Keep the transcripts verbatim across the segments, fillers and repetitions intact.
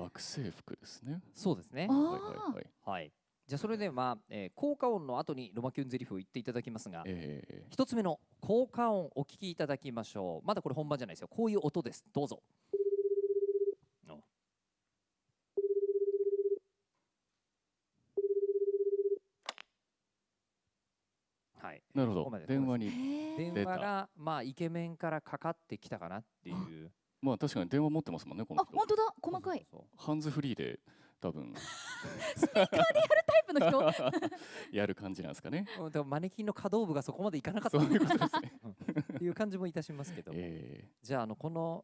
学生服ですね。そうですね。はい。じゃあそれでは、えー、効果音の後にロマキュンゼリフを言っていただきますが、えー、一つ目の効果音お聞きいただきましょう。まだこれ本番じゃないですよ。こういう音です。どうぞ。はい、なるほど。電話に電話がまあイケメンからかかってきたかなっていう。まあ確かに電話持ってますもんね、この人。あ、本当だ、細かい。ハンズフリーで多分スピーカーでやるタイプの人やる感じなんですかね。でもマネキンの可動部がそこまでいかなかったという感じもいたしますけど、えー、じゃあ、あのこの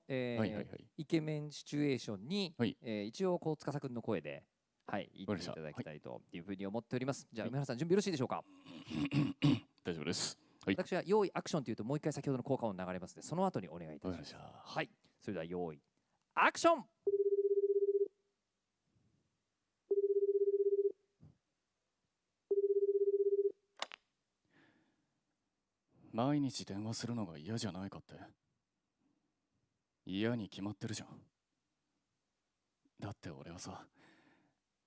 イケメンシチュエーションに、はい、えー、一応こう司君の声で、はい、言っていただきたいというふうに思っております。はい、じゃあ梅原さん、準備よろしいでしょうか。大丈夫です。はい、私は用意アクションというともう一回先ほどの効果音流れますので、その後にお願いいたします。はい、それでは用意アクション。毎日電話するのが嫌じゃないかって。嫌に決まってるじゃん。だって俺はさ、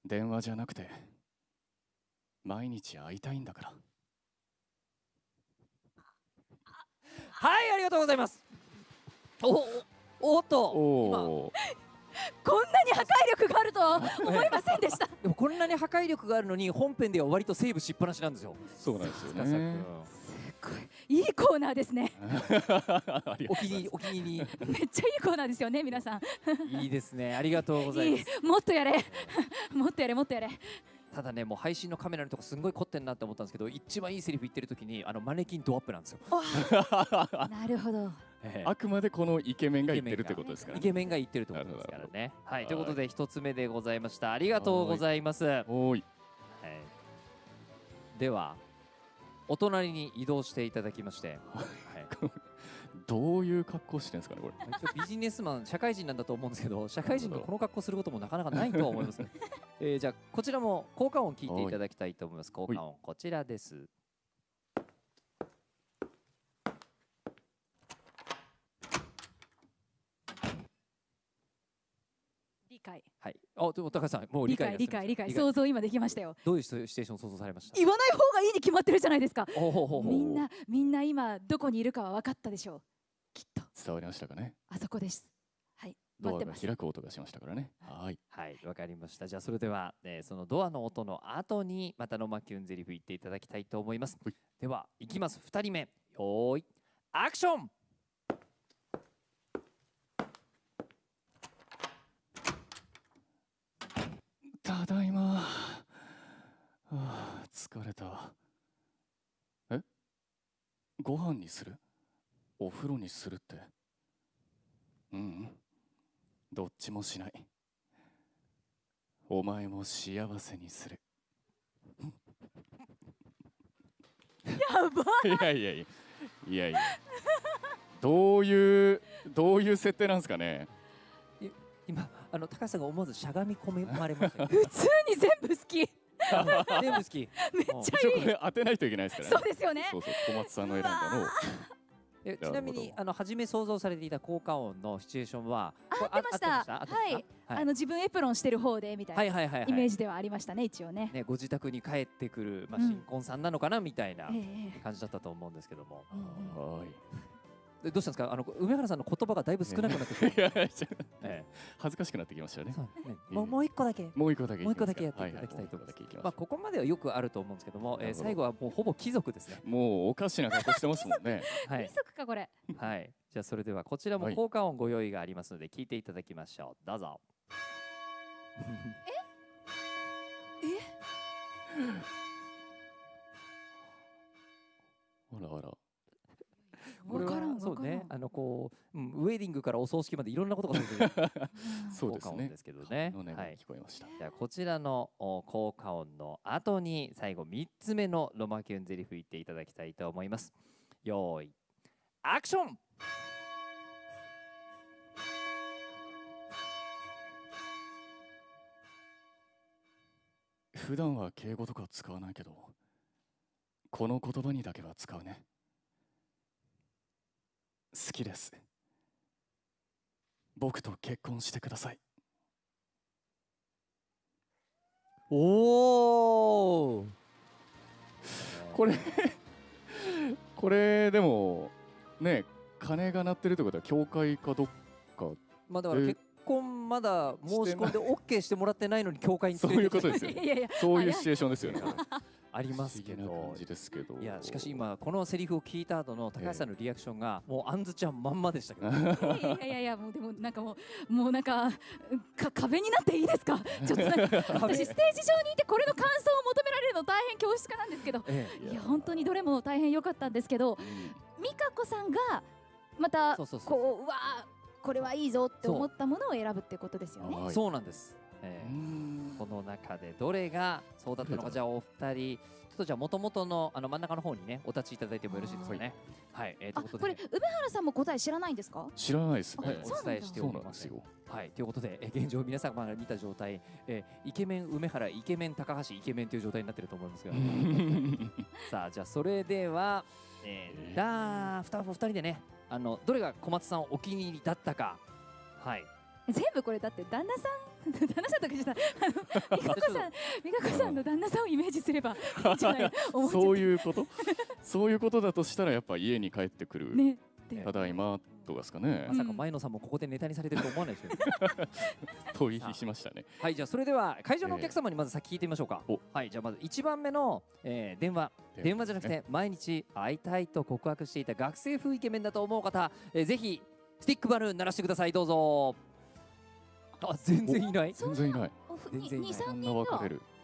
電話じゃなくて毎日会いたいんだから。はい、ありがとうございます。おおっと、おこんなに破壊力があるとは思いませんでした。でもこんなに破壊力があるのに本編では割とセーブしっぱなしなんですよ。そうなんですよね。いいコーナーですね。お気に入り。めっちゃいいコーナーですよね、皆さん。いいですね。ありがとうございます。いい、もっとやれ。もっとやれ、もっとやれ。ただね、もう配信のカメラのとこすんごい凝ってんなって思ったんですけど、一番いいセリフ言ってる時にあのマネキンドアップなんですよ。なるほど。あくまでこのイケメンが言ってるってことですからね。イケメンが言ってるってことですからね。はい、ということで一つ目でございました。ありがとうございます。はい。では。お隣に移動していただきまして、はい、どういう格好してるんですかね、これ。ビジネスマン、社会人なんだと思うんですけど、社会人がこの格好することもなかなかないとは思います、ね。えー、じゃあこちらも効果音聞いていただきたいと思います。効果音こちらです。理解。はい。あ、でも高橋さんもう理解理解理解想像今できましたよ。どういうシチュエーション想像されました？言わない方がいいに決まってるじゃないですか。みんなみんな今どこにいるかは分かったでしょう。きっと伝わりましたかね。あそこです。はい。ドアが開く音がしましたからね。はいはいわかりました。じゃあそれでは、えー、そのドアの音の後にまたロマキュンゼリフ言っていただきたいと思います。では行きますふたりめ。よーいアクション。ただいま。はあ、疲れた。え？ご飯にする？お風呂にするって。うんうん。どっちもしない。お前も幸せにする。やばい。いやいやいや。いやいや。どういうどういう設定なんですかね。今あの高橋さんが思わずしゃがみ込まれました。普通に全部好き。全部好き。めっちゃいい。これ当てないといけないですからね。そうですよね。そうそう小松さんの選んだのを。えちなみにあの初め想像されていた効果音のシチュエーションは合ってました。はい。あの自分エプロンしてる方でみたいなイメージではありましたね一応ね。ねご自宅に帰ってくるまあ新婚さんなのかなみたいな感じだったと思うんですけども。はい。どうしたんですかあの梅原さんの言葉がだいぶ少なくなってきて恥ずかしくなってきましたよね。もう一個だけもう一個だけもう一個だけやっていただきたいと思います。まあここまではよくあると思うんですけども最後はもうほぼ貴族ですね。もうおかしな格好してますもんね。貴族かこれ。はいじゃあそれではこちらも効果音ご用意がありますので聞いていただきましょう。どうぞ。ええ。あらあら。これはそうね、あのこう、うん、ウェディングからお葬式までいろんなことが出てる効果音ですけどね。はい、聞こえました。じゃあこちらの効果音の後に最後みっつめのロマキュンゼリフ言っていただきたいと思います。よーい、アクション。普段は敬語とか使わないけど、この言葉にだけは使うね。好きです。僕と結婚してください。おおこれこれでもね、鐘が鳴ってるってことは教会かどっか、まあだから結婚まだ申し込んで OK してもらってないのに教会にそういうことですよね。そういうシチュエーションですよね。ありますけど、いやしかし今このセリフを聞いた後の高橋さんのリアクションがもうあんずちゃんまんまでしたけど、いやいやいやいや、もうでもなんかもうもうなんかか壁になっていいですか。ちょっとなんか私ステージ上にいてこれの感想を求められるの大変恐縮家なんですけど、ええ、いや本当にどれも大変良かったんですけど、美香子さんがまたこう、うわーこれはいいぞって思ったものを選ぶってことですよね。そうなんです。えー、この中でどれがそうだったのか、じゃあお二人ちょっとじゃあ元々のあの真ん中の方にねお立ちいただいてもよろしいですかね。はい。あ、これ梅原さんも答え知らないんですか？知らないですね。お伝えしておりますよ。はい、ということで現状皆様が見た状態、えー、イケメン梅原、イケメン高橋、イケメンという状態になってると思いますがさあじゃあそれでは、えー、だー二人でね、あのどれが小松さんお気に入りだったか、はい。全部これだって旦那さん旦那さんとかじゃない、あの美香子さん美香子さんの旦那さんをイメージすればいいんじゃない思っちゃってそういうことそういうことだとしたらやっぱ家に帰ってくる、ね、ただいまとかですかね。まさか前野さんもここでネタにされてると思わないですよね。逃避しましたね。はい、じゃあそれでは会場のお客様にまず先聞いてみましょうか。えー、はい、じゃあまず一番目の、えー、電話電話じゃなくて毎日会いたいと告白していた学生風イケメンだと思う方、えー、ぜひスティックバルーン鳴らしてください。どうぞ。あ、全然いない。全然いない。二三人が。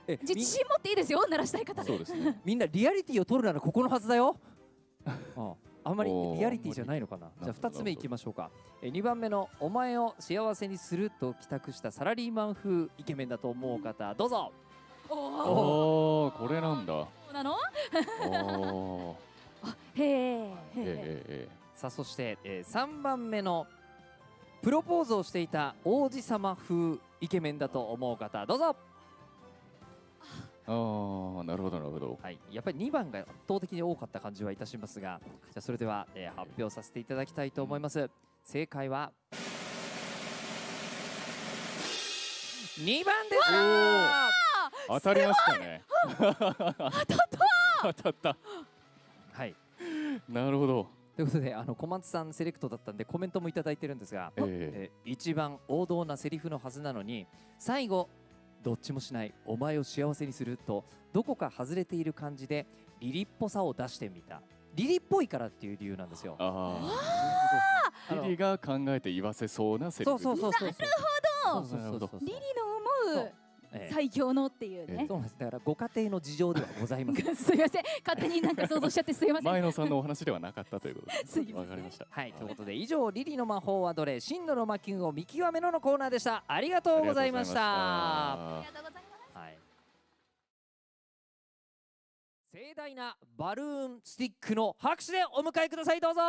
自信持っていいですよ。鳴らしたい方。そうですね。みんなリアリティを取るならここのはずだよ。あ、あんまりリアリティじゃないのかな。じゃあ二つ目いきましょうか。え、二番目のお前を幸せにすると帰宅したサラリーマン風イケメンだと思う方、どうぞ。おお、これなんだ。そうなの？おお。あ、へえ。へえ。さあそして三番目の。プロポーズをしていた王子様風イケメンだと思う方、どうぞ。ああ、なるほどなるほど。はい、やっぱりにばんが圧倒的に多かった感じはいたしますが、じゃあそれでは、えー、発表させていただきたいと思います。うん、正解はにばんです。当たりましたね。当たった。当たった。はい。なるほど。ということであの小松さんセレクトだったんでコメントもいただいてるんですが、えー、一番王道なセリフのはずなのに最後どっちもしないお前を幸せにするとどこか外れている感じでリリっぽさを出してみた。リリっぽいからっていう理由なんですよ。リリが考えて言わせそうなセリフ。なるほど。リリの思う最強のっていうね。そうなんです。だからご家庭の事情ではございません。すみません。勝手になんか想像しちゃってすみません。前野さんのお話ではなかったということです。わかりました。はい。ということで以上リリの魔法はどれ、真のロマキュンを見極めろのコーナーでした。ありがとうございました。ありがとうございます。はい。盛大なバルーンスティックの拍手でお迎えください。どうぞ。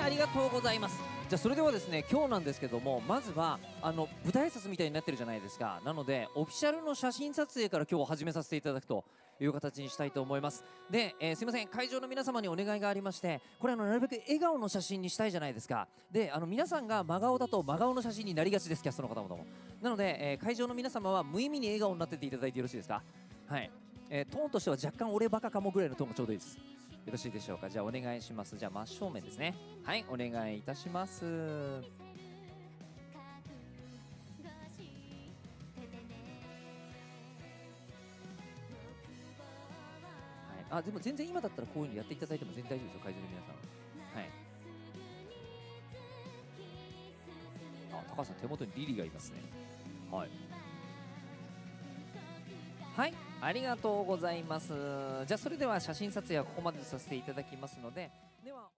ありがとうございます。じゃあそれではですね、今日なんですけども、まずはあの舞台挨拶みたいになってるじゃないですか。なのでオフィシャルの写真撮影から今日始めさせていただくという形にしたいと思います。で、えー、すいません、会場の皆様にお願いがありまして、これあのなるべく笑顔の写真にしたいじゃないですか。で、あの皆さんが真顔だと真顔の写真になりがちです、キャストの方も。なので、えー、会場の皆様は無意味に笑顔になってていただいてよろしいですか。はい、えー、トーンとしては若干俺バカかもぐらいのトーンがちょうどいいです。よろしいでしょうか。じゃあお願いします。じゃあ真正面ですね。はい、お願いいたします。はい、あ、でも全然今だったらこういうのやっていただいても全然大丈夫ですよ、会場の皆さん。はい。あ、高橋さん手元にリリがいますね。はい。はい。ありがとうございます。じゃあそれでは写真撮影はここまでさせていただきますので、では。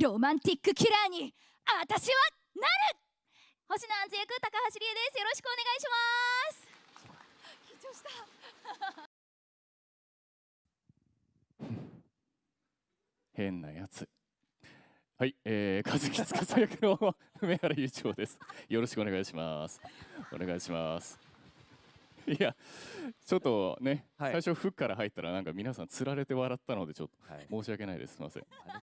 ロマンティックキラーに私はなる。星野アンズ役高橋理恵です。よろしくお願いします。緊張した。変なやつ。はい、えー、和樹司役の梅原裕一郎です。よろしくお願いします。お願いします。いや、ちょっとね、はい、最初フッから入ったらなんか皆さんつられて笑ったのでちょっと申し訳ないです。すみません。はい